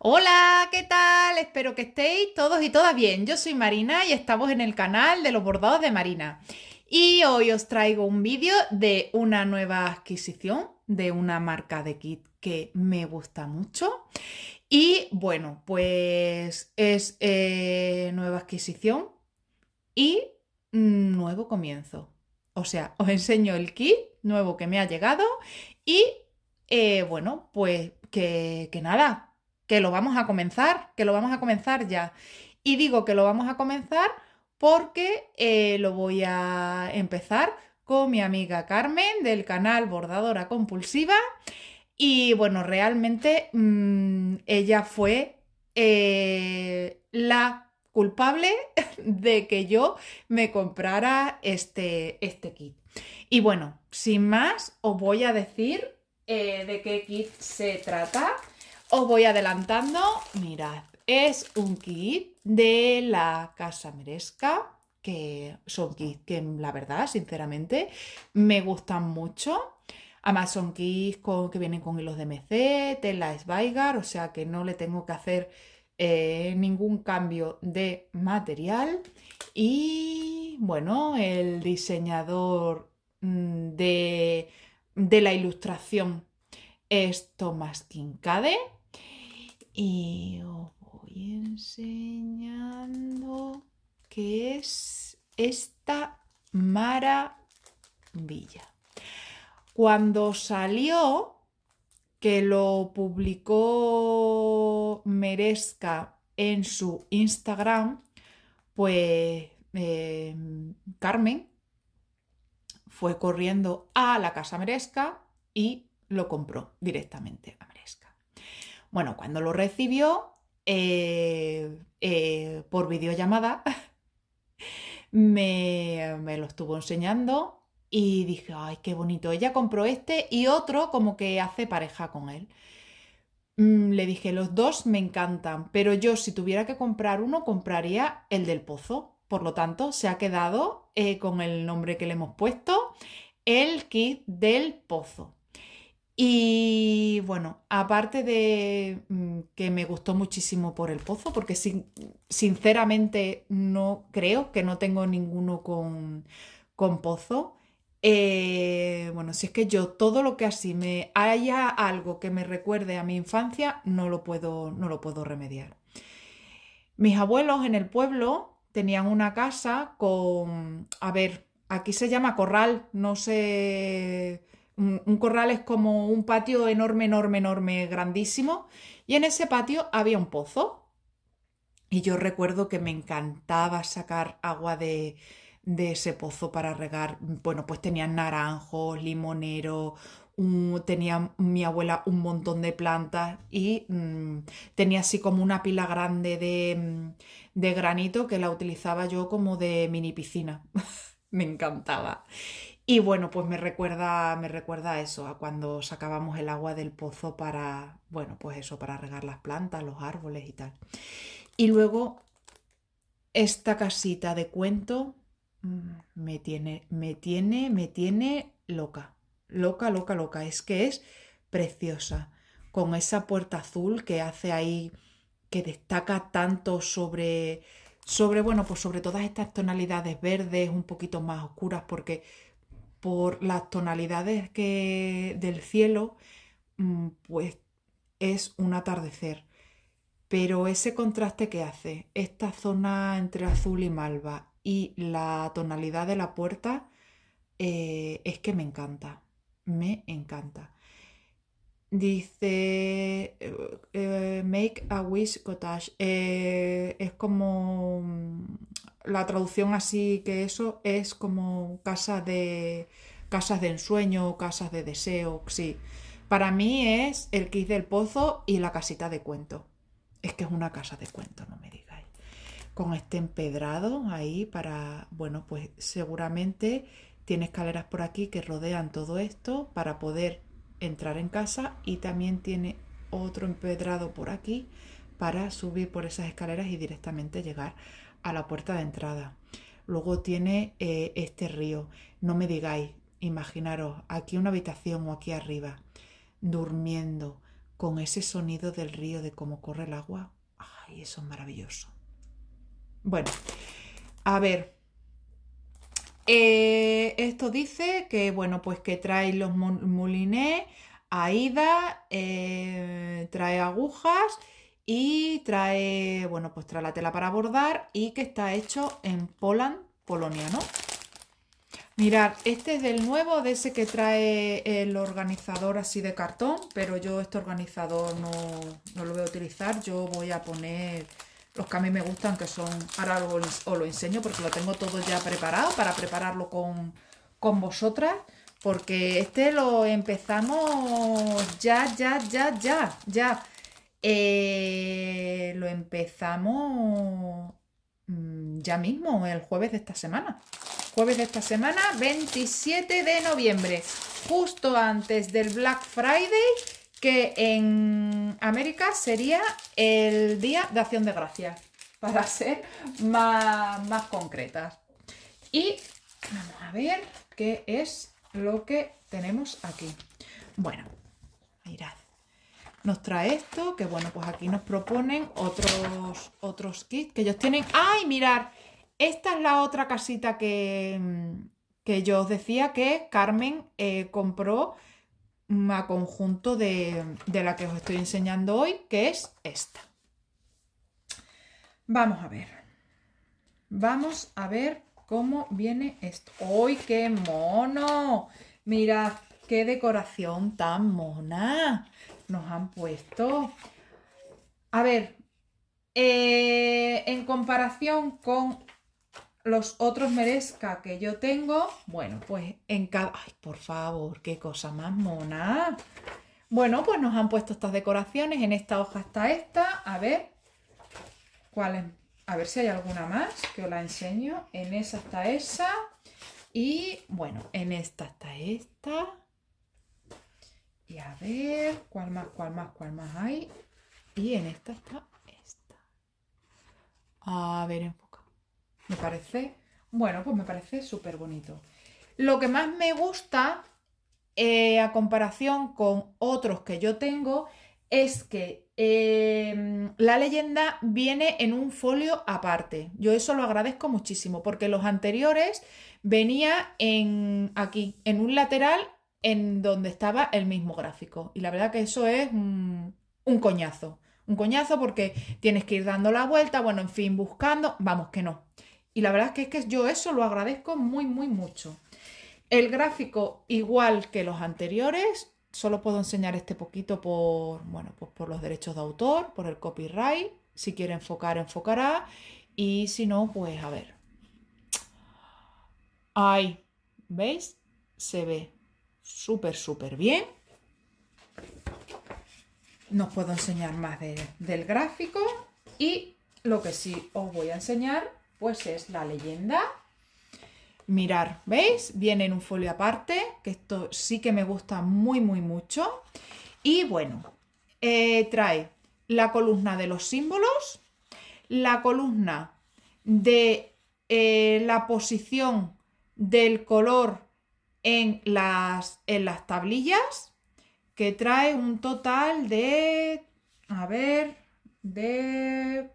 Hola, ¿qué tal? Espero que estéis todos y todas bien. Yo soy Marina y estamos en el canal de Los Bordados de Marina. Y hoy os traigo un vídeo de una nueva adquisición de una marca de kit que me gusta mucho. Y bueno, pues es nueva adquisición y nuevo comienzo. O sea, os enseño el kit nuevo que me ha llegado y bueno, pues que nada, que lo vamos a comenzar, ya. Y digo que lo vamos a comenzar porque lo voy a empezar con mi amiga Carmen del canal Bordadora Compulsiva. Y bueno, realmente ella fue la culpable de que yo me comprara este kit. Y bueno, sin más, os voy a decir de qué kit se trata. Os voy adelantando. Mirad, es un kit de la Casa Merezca, que son kits que la verdad, sinceramente, me gustan mucho. Además son kits que vienen con hilos DMC, tela Zweigart, o sea que no le tengo que hacer ningún cambio de material. Y bueno, el diseñador de la ilustración es Thomas Kinkade. Y os voy enseñando qué es esta maravilla. Cuando salió, que lo publicó Merezca en su Instagram, pues Carmen fue corriendo a la Casa Merezca y lo compró directamente a Merezca. Bueno, cuando lo recibió por videollamada, me lo estuvo enseñando. Y dije, ay, qué bonito, ella compró este y otro como que hace pareja con él. Le dije, los dos me encantan, pero yo si tuviera que comprar uno, compraría el del pozo. Por lo tanto, se ha quedado con el nombre que le hemos puesto, el kit del pozo. Y bueno, aparte de que me gustó muchísimo por el pozo, porque sinceramente no creo que no tengo ninguno con pozo. Bueno, si es que yo todo lo que así me haya algo que me recuerde a mi infancia, no lo puedo remediar. Mis abuelos en el pueblo tenían una casa con, a ver, aquí se llama corral, no sé, un corral es como un patio enorme, enorme, enorme, grandísimo, y en ese patio había un pozo. Y yo recuerdo que me encantaba sacar agua de ese pozo para regar. Bueno, pues tenían naranjos, limoneros, tenía mi abuela un montón de plantas y tenía así como una pila grande de granito que la utilizaba yo como de mini piscina. Me encantaba. Y bueno, pues me recuerda a eso, a cuando sacábamos el agua del pozo para, bueno, pues eso, para regar las plantas, los árboles y tal. Y luego esta casita de cuento me tiene loca, loca, loca, loca. Es que es preciosa, con esa puerta azul que hace ahí, que destaca tanto sobre bueno, pues sobre todas estas tonalidades verdes un poquito más oscuras, porque por las tonalidades del cielo, pues es un atardecer. Pero ese contraste que hace esta zona entre azul y malva y la tonalidad de la puerta, es que me encanta, Dice, Make a Wish Cottage, es como, la traducción así que eso es como casas de ensueño, casas de deseo, sí. Para mí es el kit del pozo y la casita de cuento. Es que es una casa de cuento, no me digas. Con este empedrado ahí para, bueno, pues seguramente tiene escaleras por aquí que rodean todo esto para poder entrar en casa, y también tiene otro empedrado por aquí para subir por esas escaleras y directamente llegar a la puerta de entrada. Luego tiene este río, no me digáis, imaginaros aquí una habitación o aquí arriba, durmiendo con ese sonido del río, de cómo corre el agua. Ay, eso es maravilloso. Bueno, a ver. Esto dice que, bueno, pues que trae los mulinés, Aida, trae agujas y trae, bueno, pues trae la tela para bordar, y que está hecho en Poland, Polonia, ¿no? Mirad, este es del nuevo, de ese que trae el organizador así de cartón, pero yo este organizador no lo voy a utilizar. Yo voy a poner los que a mí me gustan, que son, ahora os lo enseño porque lo tengo todo ya preparado para prepararlo con vosotras, porque este lo empezamos ya. Lo empezamos ya mismo, el jueves de esta semana. Jueves de esta semana, 27 de noviembre, justo antes del Black Friday, que en América sería el Día de Acción de Gracias, para ser más concretas. Y vamos a ver qué es lo que tenemos aquí. Bueno, mirad, nos trae esto, que bueno, pues aquí nos proponen otros kits que ellos tienen. ¡Ay, mirad! Esta es la otra casita que yo os decía que Carmen compró a conjunto de la que os estoy enseñando hoy, que es esta. Vamos a ver. Vamos a ver cómo viene esto. ¡Ay, qué mono! Mirad, qué decoración tan mona nos han puesto. A ver, en comparación con los otros Merezca que yo tengo, bueno, pues en cada... ¡Ay, por favor! ¡Qué cosa más mona! Bueno, pues nos han puesto estas decoraciones. En esta hoja está esta. A ver, ¿cuál es? A ver si hay alguna más que os la enseño. En esa está esa. Y, bueno, en esta está esta. Y a ver, ¿cuál más hay? Y en esta está esta. A ver, en... Me parece, bueno, pues me parece súper bonito. Lo que más me gusta, a comparación con otros que yo tengo, es que la leyenda viene en un folio aparte. Yo eso lo agradezco muchísimo, porque los anteriores venía aquí, en un lateral, en donde estaba el mismo gráfico. Y la verdad que eso es un coñazo. Un coñazo porque tienes que ir dando la vuelta, bueno, en fin, buscando, vamos, que no. Y la verdad es que yo eso lo agradezco muy, muy mucho. El gráfico, igual que los anteriores, solo puedo enseñar este poquito por, bueno, pues por los derechos de autor, por el copyright. Si quiere enfocar, enfocará. Y si no, pues a ver. Ahí, ¿veis? Se ve súper, súper bien. No os puedo enseñar más del gráfico. Y lo que sí os voy a enseñar, pues es la leyenda. Mirar, ¿veis? Viene en un folio aparte, que esto sí que me gusta muy, muy mucho. Y bueno, trae la columna de los símbolos, la columna de la posición del color en las tablillas, que trae un total de, a ver, de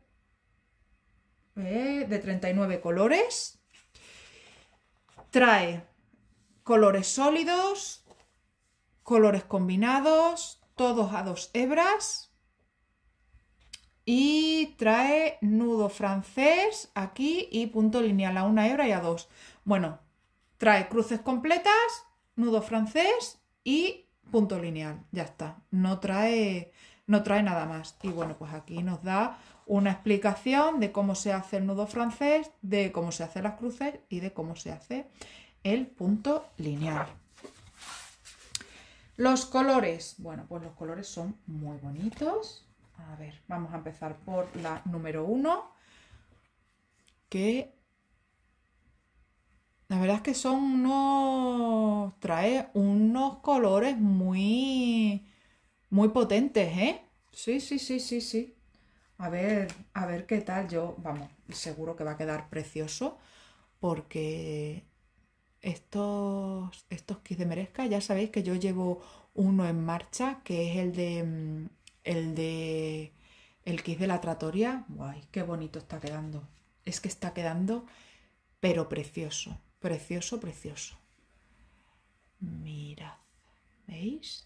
39 colores. Trae colores sólidos, colores combinados, todos a dos hebras, y trae nudo francés aquí y punto lineal a una hebra y a dos. Bueno, trae cruces completas, nudo francés y punto lineal, ya está. No trae nada más. Y bueno, pues aquí nos da una explicación de cómo se hace el nudo francés, de cómo se hacen las cruces y de cómo se hace el punto lineal. Los colores, bueno, pues los colores son muy bonitos. A ver, vamos a empezar por la número 1, que la verdad es que trae unos colores muy, muy potentes, ¿eh? Sí. A ver qué tal. Yo, vamos, seguro que va a quedar precioso, porque estos kits de merezca. Ya sabéis que yo llevo uno en marcha, que es el kit de la tratoria. ¡Guay! ¡Qué bonito está quedando! Es que está quedando, pero precioso, precioso, precioso. Mirad, ¿veis?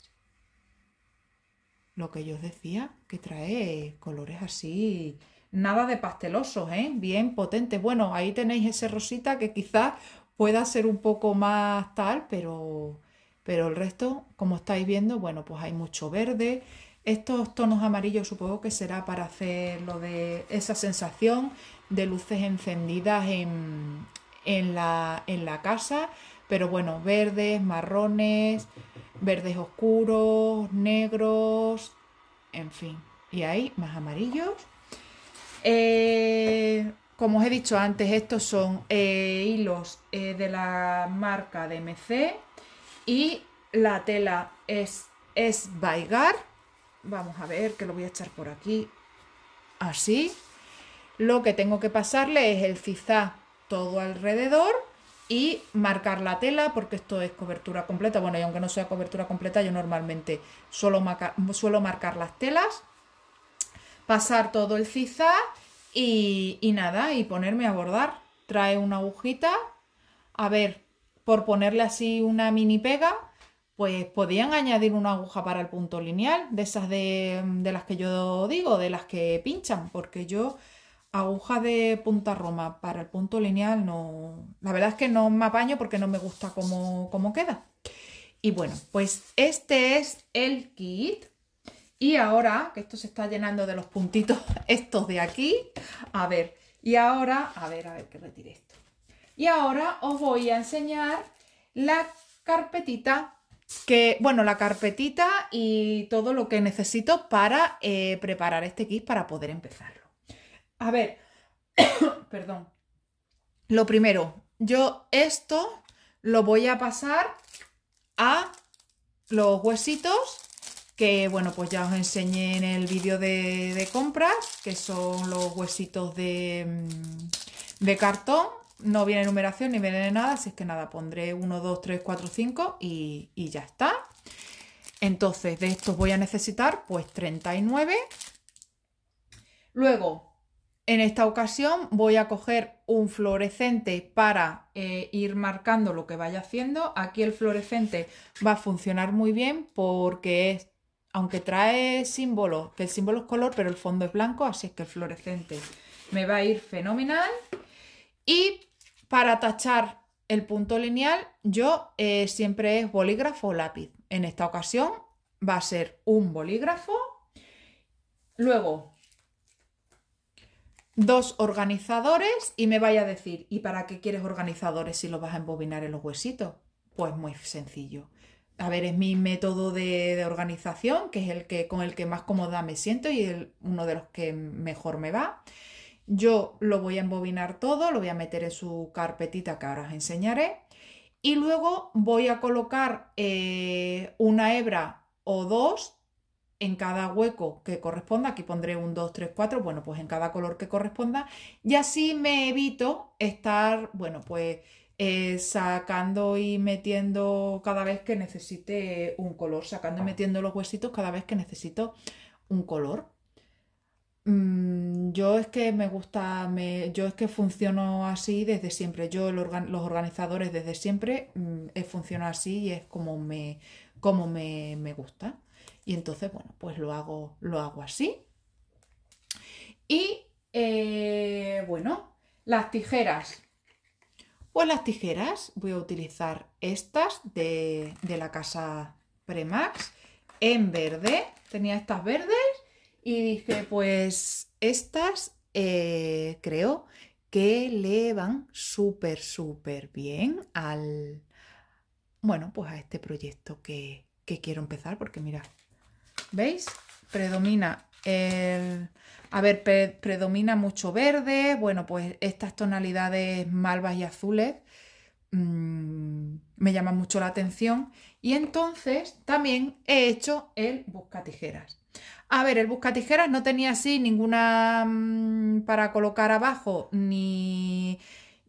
Lo que yo os decía, que trae colores así, nada de pastelosos, ¿eh? Bien potentes. Bueno, ahí tenéis ese rosita que quizás pueda ser un poco más tal, pero el resto, como estáis viendo, bueno, pues hay mucho verde. Estos tonos amarillos supongo que será para hacer lo de esa sensación de luces encendidas en la casa. Pero bueno, verdes, marrones, verdes oscuros, negros, en fin. Y hay más amarillos. Como os he dicho antes, estos son hilos de la marca DMC. Y la tela es Zweigart. Vamos a ver, que lo voy a echar por aquí. Así. Lo que tengo que pasarle es el zigzag todo alrededor y marcar la tela, porque esto es cobertura completa. Bueno, y aunque no sea cobertura completa, yo normalmente suelo marcar las telas, pasar todo el zigzag y nada, y ponerme a bordar. Trae una agujita, a ver, por ponerle así una mini pega, pues podían añadir una aguja para el punto lineal, de esas de las que yo digo, de las que pinchan, porque yo aguja de punta roma para el punto lineal no, la verdad es que no me apaño porque no me gusta cómo queda. Y bueno, pues este es el kit. Y ahora, que esto se está llenando de los puntitos estos de aquí, a ver, y ahora, a ver que retire esto. Y ahora os voy a enseñar la carpetita, que bueno, la carpetita y todo lo que necesito para preparar este kit, para poder empezarlo. A ver, perdón, lo primero, yo esto lo voy a pasar a los huesitos, que bueno, pues ya os enseñé en el vídeo de compras, que son los huesitos de cartón. No viene numeración ni viene nada, así es que nada, pondré 1, 2, 3, 4, 5 y ya está. Entonces, de estos voy a necesitar pues 39. Luego, en esta ocasión voy a coger un fluorescente para ir marcando lo que vaya haciendo. Aquí el fluorescente va a funcionar muy bien porque es, aunque trae símbolos, que el símbolo es color, pero el fondo es blanco, así es que el fluorescente me va a ir fenomenal. Y para tachar el punto lineal, yo siempre es bolígrafo o lápiz. En esta ocasión va a ser un bolígrafo. Luego, dos organizadores, y me vaya a decir, ¿y para qué quieres organizadores si los vas a embobinar en los huesitos? Pues muy sencillo. A ver, es mi método de organización, que es el que con el que más cómoda me siento y uno de los que mejor me va. Yo lo voy a embobinar todo, lo voy a meter en su carpetita que ahora os enseñaré. Y luego voy a colocar una hebra o dos en cada hueco que corresponda. Aquí pondré un 2, 3, 4, bueno, pues en cada color que corresponda, y así me evito estar, bueno, pues sacando y metiendo cada vez que necesite un color, sacando y metiendo los huesitos cada vez que necesito un color. Yo es que me gusta, yo es que funciono así desde siempre. Yo los organizadores desde siempre funciono así y es como me gusta. Y entonces, bueno, pues lo hago así. Y, bueno, las tijeras. Pues las tijeras voy a utilizar estas de la casa Premax en verde. Tenía estas verdes y dije, pues estas creo que le van súper, súper bien al, bueno, pues a este proyecto que quiero empezar, porque mirad. ¿Veis? Predomina predomina mucho verde. Bueno, pues estas tonalidades malvas y azules me llaman mucho la atención. Y entonces también he hecho el buscatijeras. A ver, el buscatijeras no tenía así ninguna para colocar abajo, ni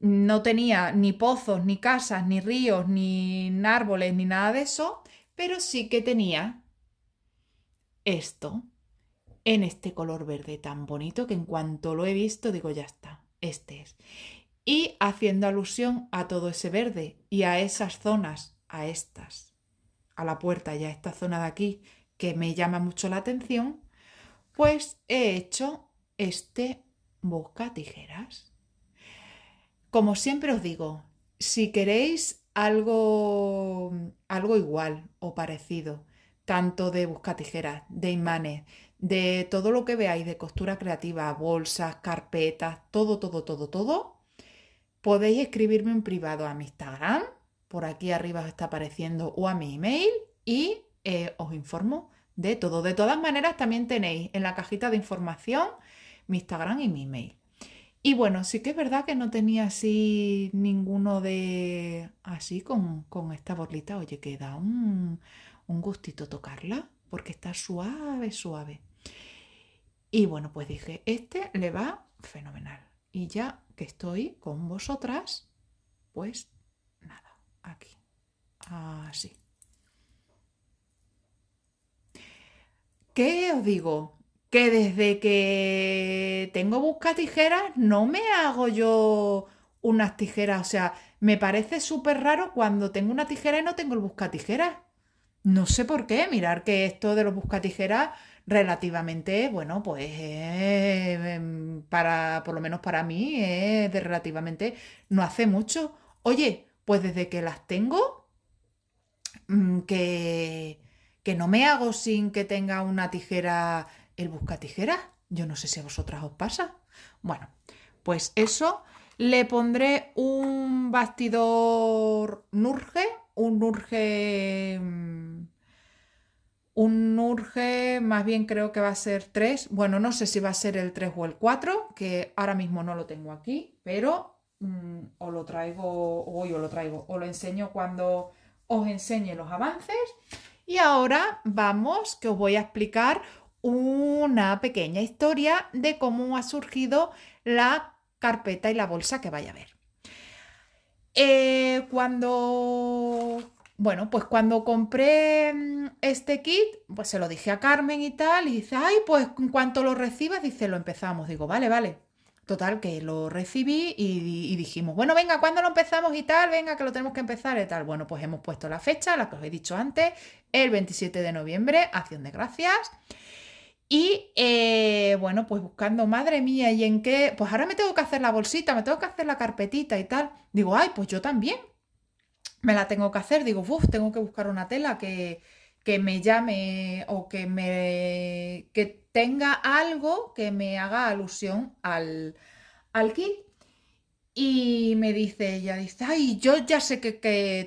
No tenía ni pozos, ni casas, ni ríos, ni árboles, ni nada de eso, pero sí que tenía esto en este color verde tan bonito que en cuanto lo he visto digo ya está, este es. Y haciendo alusión a todo ese verde y a esas zonas, a estas, a la puerta y a esta zona de aquí que me llama mucho la atención, pues he hecho este busca tijeras. Como siempre os digo, si queréis algo igual o parecido, tanto de buscatijeras, de imanes, de todo lo que veáis de costura creativa, bolsas, carpetas, todo, podéis escribirme en privado a mi Instagram, por aquí arriba os está apareciendo, o a mi email y os informo de todo. De todas maneras, también tenéis en la cajita de información mi Instagram y mi email. Y bueno, sí que es verdad que no tenía así ninguno de... así con esta borlita. Oye, que da un gustito tocarla porque está suave, suave. Y bueno, pues dije, este le va fenomenal. Y ya que estoy con vosotras, pues nada, aquí. Así. ¿Qué os digo? Que desde que tengo busca tijeras no me hago yo unas tijeras. O sea, me parece súper raro cuando tengo una tijera y no tengo el busca tijeras. No sé por qué. Mirar que esto de los busca tijeras relativamente, bueno, pues para, por lo menos para mí, de relativamente no hace mucho. Oye, pues desde que las tengo, que no me hago sin que tenga una tijera... el buscatijeras, yo no sé si a vosotras os pasa. Bueno, pues eso, le pondré un bastidor Nurge, un Nurge, más bien creo que va a ser 3, bueno, no sé si va a ser el 3 o el 4, que ahora mismo no lo tengo aquí, pero os lo traigo hoy, os lo enseño cuando os enseñe los avances. Y ahora vamos, que os voy a explicar una pequeña historia de cómo ha surgido la carpeta y la bolsa que vaya a ver. Cuando compré este kit, pues se lo dije a Carmen y tal, y dice, ay, pues en cuanto lo recibas, dice, lo empezamos. Digo, vale. Total, que lo recibí y dijimos, bueno, venga, ¿cuándo lo empezamos y tal? Venga, que lo tenemos que empezar y tal. Bueno, pues hemos puesto la fecha, la que os he dicho antes, el 27 de noviembre, acción de gracias. Y bueno, pues buscando, madre mía, ¿y en qué? Pues ahora me tengo que hacer la bolsita, me tengo que hacer la carpetita y tal. Digo, ay, pues yo también me la tengo que hacer. Digo, uff, tengo que buscar una tela que me llame o que tenga algo que me haga alusión al kit. Y me dice ella, dice, ay, yo ya sé que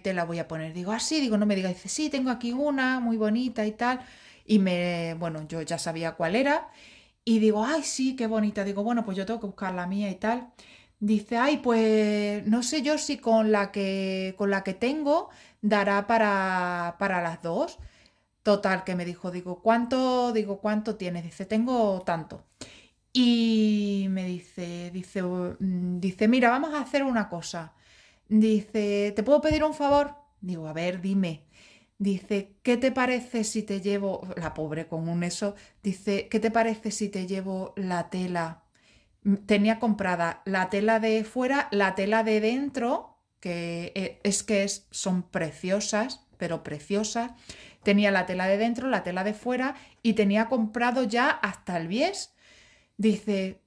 te la voy a poner. Digo, así, digo, no me digas. Dice, sí, tengo aquí una muy bonita y tal. Y bueno, yo ya sabía cuál era. Y digo, ay, sí, qué bonita. Digo, bueno, pues yo tengo que buscar la mía y tal. Dice, ay, pues no sé yo si con la que tengo dará para las dos. Total, que me dijo, digo, ¿cuánto tienes? Dice, tengo tanto. Y me dice, mira, vamos a hacer una cosa. Dice, ¿te puedo pedir un favor? Digo, a ver, dime. Dice, ¿qué te parece si te llevo, la pobre con un eso, dice, ¿qué te parece si te llevo la tela? Tenía comprada la tela de fuera, la tela de dentro, que son preciosas, pero preciosas. Tenía la tela de dentro, la tela de fuera y tenía comprado ya hasta el bies. Dice,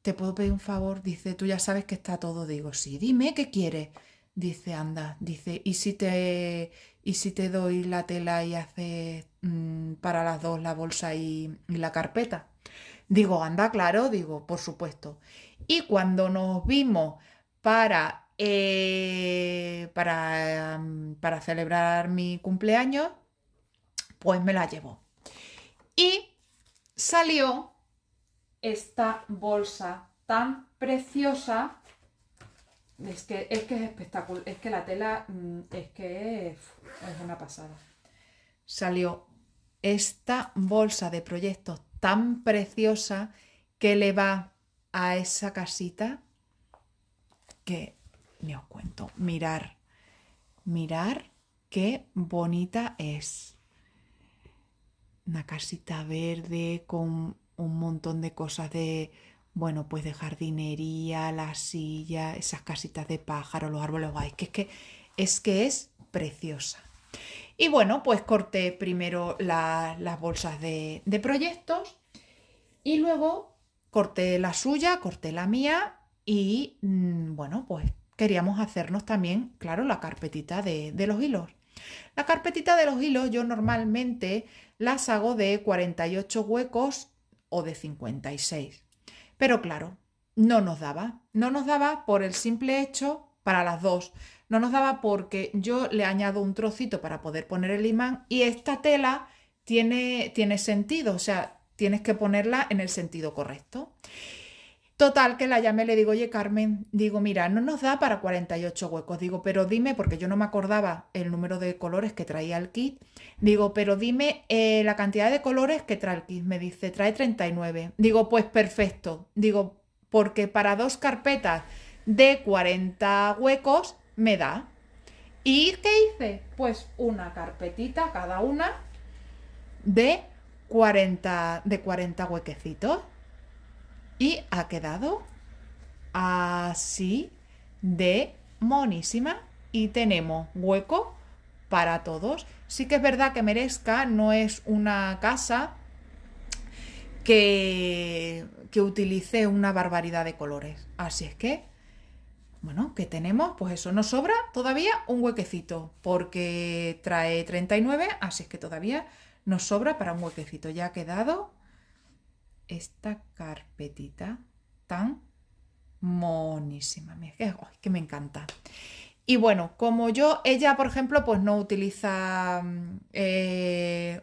¿te puedo pedir un favor? Dice, tú ya sabes que está todo. Digo, sí, dime, ¿qué quieres? Dice, anda, dice, ¿y si te doy la tela y haces para las dos la bolsa y la carpeta? Digo, anda, claro, digo, por supuesto. Y cuando nos vimos para celebrar mi cumpleaños, pues me la llevó. Y salió esta bolsa tan preciosa. Es que es espectacular, es que la tela es una pasada. Salió esta bolsa de proyectos tan preciosa que le va a esa casita que ni os cuento. Mirar, mirar qué bonita es. Una casita verde con un montón de cosas de, bueno, pues de jardinería, la silla, esas casitas de pájaro, los árboles. Ay, que es preciosa. Y bueno, pues corté primero las bolsas de proyectos y luego corté la suya, corté la mía y bueno, pues queríamos hacernos también, claro, la carpetita de los hilos. La carpetita de los hilos yo normalmente las hago de 48 huecos o de 56, pero claro, no nos daba por el simple hecho, para las dos, no nos daba porque yo le añado un trocito para poder poner el imán y esta tela tiene sentido, o sea, tienes que ponerla en el sentido correcto. Total, que la llamé, le digo, oye Carmen, digo, mira, no nos da para 48 huecos, digo, pero dime, porque yo no me acordaba el número de colores que traía el kit, digo, pero dime la cantidad de colores que trae el kit, me dice, trae 39, digo, pues perfecto, digo, porque para dos carpetas de 40 huecos me da. ¿Y qué hice? Pues una carpetita cada una de 40 huequecitos. Y ha quedado así de monísima y tenemos hueco para todos. Sí que es verdad que Merezca no es una casa que utilice una barbaridad de colores. Así es que, bueno, que tenemos, pues eso, nos sobra todavía un huequecito porque trae 39, así es que todavía nos sobra para un huequecito. Ya ha quedado esta carpetita tan monísima. Mira, que me encanta. Y bueno, como yo, ella por ejemplo pues no utiliza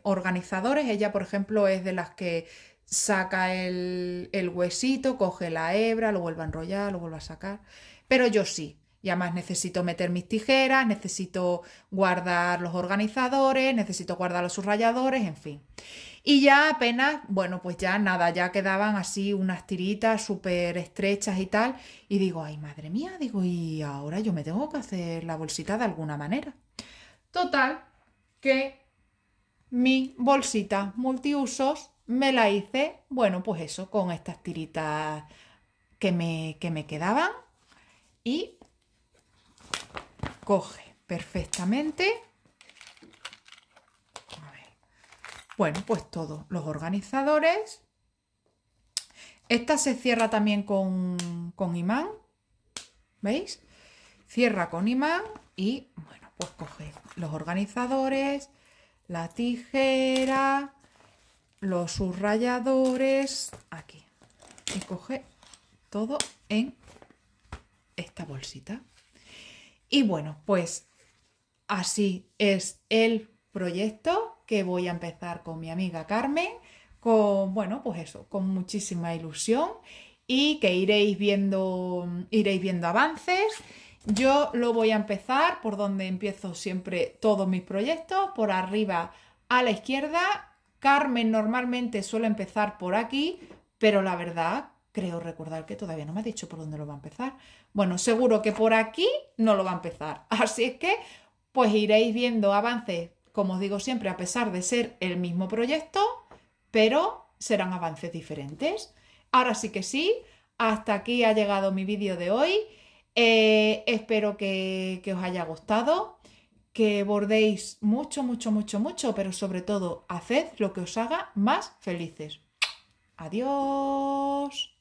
organizadores, ella por ejemplo es de las que saca el huesito, coge la hebra, lo vuelve a enrollar, lo vuelve a sacar, pero yo sí. Y además necesito meter mis tijeras, necesito guardar los organizadores, necesito guardar los subrayadores, en fin. Y ya apenas, bueno, pues ya nada, ya quedaban así unas tiritas súper estrechas y tal. Y digo, ay, madre mía, digo, y ahora yo me tengo que hacer la bolsita de alguna manera. Total, que mi bolsita multiusos me la hice, bueno, pues eso, con estas tiritas que me quedaban. Y coge perfectamente, a ver, bueno, pues todos los organizadores. Esta se cierra también con imán, ¿veis? Cierra con imán y, bueno, pues coge los organizadores, la tijera, los subrayadores, aquí. Y coge todo en esta bolsita. Y bueno, pues así es el proyecto que voy a empezar con mi amiga Carmen, con, bueno, pues eso, con muchísima ilusión y que iréis viendo avances. Yo lo voy a empezar por donde empiezo siempre todos mis proyectos, por arriba a la izquierda. Carmen normalmente suele empezar por aquí, pero la verdad, creo recordar que todavía no me ha dicho por dónde lo va a empezar. Bueno, seguro que por aquí no lo va a empezar. Así es que, pues iréis viendo avances, como os digo siempre, a pesar de ser el mismo proyecto, pero serán avances diferentes. Ahora sí que sí, hasta aquí ha llegado mi vídeo de hoy. Espero que os haya gustado, que bordéis mucho, mucho, mucho, mucho, pero sobre todo, haced lo que os haga más felices. Adiós.